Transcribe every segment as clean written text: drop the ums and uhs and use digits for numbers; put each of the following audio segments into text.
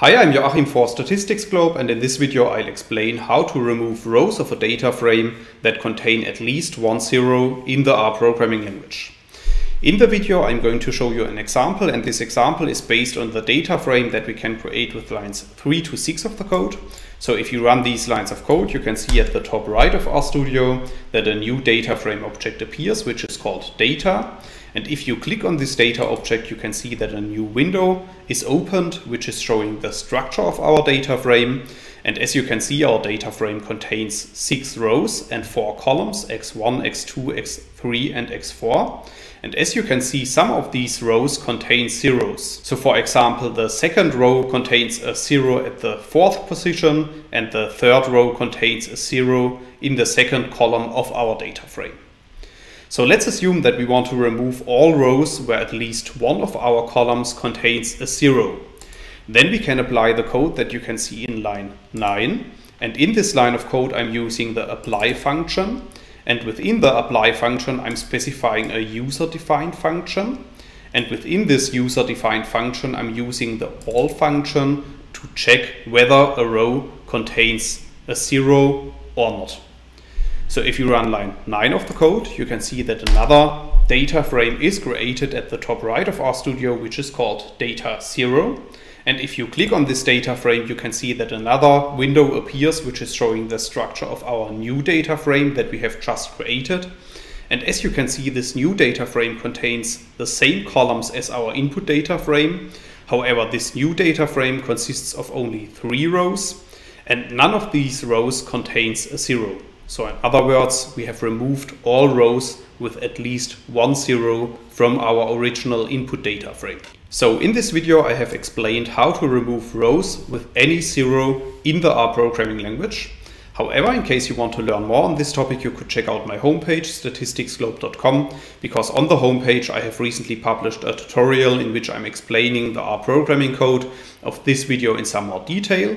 Hi, I'm Joachim for Statistics Globe, and in this video I'll explain how to remove rows of a data frame that contain at least one zero in the R programming language. In the video I'm going to show you an example, and this example is based on the data frame that we can create with lines 3 to 6 of the code. So if you run these lines of code, you can see at the top right of RStudio that a new data frame object appears, which is called data. And if you click on this data object, you can see that a new window is opened, which is showing the structure of our data frame. And as you can see, our data frame contains 6 rows and 4 columns, x1, x2, x3, and x4. And as you can see, some of these rows contain zeros. So for example, the second row contains a 0 at the 4th position, and the third row contains a 0 in the second column of our data frame. So let's assume that we want to remove all rows where at least one of our columns contains a 0. Then we can apply the code that you can see in line 9. And in this line of code, I'm using the apply function. And within the apply function, I'm specifying a user-defined function. And within this user-defined function, I'm using the all function to check whether a row contains a 0 or not. So if you run line 9 of the code, you can see that another data frame is created at the top right of RStudio, which is called data 0. And if you click on this data frame, you can see that another window appears, which is showing the structure of our new data frame that we have just created. And as you can see, this new data frame contains the same columns as our input data frame. However, this new data frame consists of only 3 rows, and none of these rows contains a 0. So in other words, we have removed all rows with at least one 0 from our original input data frame. So in this video, I have explained how to remove rows with any 0 in the R programming language. However, in case you want to learn more on this topic, you could check out my homepage, statisticsglobe.com, because on the homepage I have recently published a tutorial in which I'm explaining the R programming code of this video in some more detail.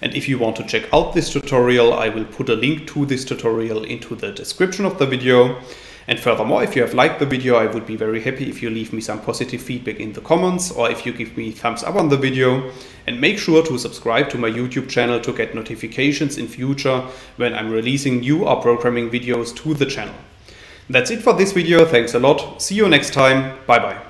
And if you want to check out this tutorial, I will put a link to this tutorial into the description of the video. And furthermore, if you have liked the video, I would be very happy if you leave me some positive feedback in the comments, or if you give me thumbs up on the video. And make sure to subscribe to my YouTube channel to get notifications in future when I'm releasing new R programming videos to the channel. That's it for this video. Thanks a lot. See you next time. Bye bye.